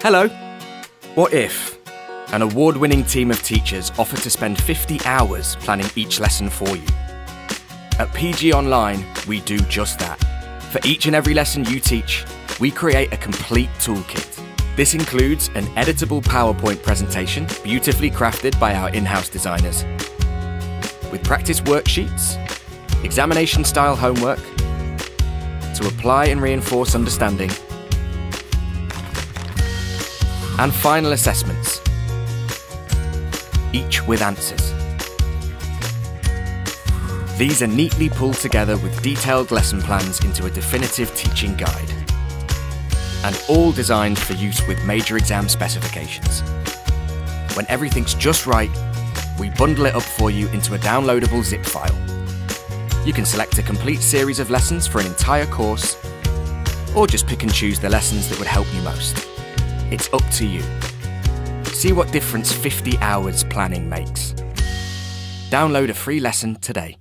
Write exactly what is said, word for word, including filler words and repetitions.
Hello. What if an award-winning team of teachers offered to spend fifty hours planning each lesson for you? At P G Online, we do just that. For each and every lesson you teach, we create a complete toolkit. This includes an editable PowerPoint presentation, beautifully crafted by our in-house designers, with practice worksheets, examination-style homework, to apply and reinforce understanding, and final assessments, each with answers. These are neatly pulled together with detailed lesson plans into a definitive teaching guide, and all designed for use with major exam specifications. When everything's just right, we bundle it up for you into a downloadable zip file. You can select a complete series of lessons for an entire course, or just pick and choose the lessons that would help you most. It's up to you. See what difference fifty hours planning makes. Download a free lesson today.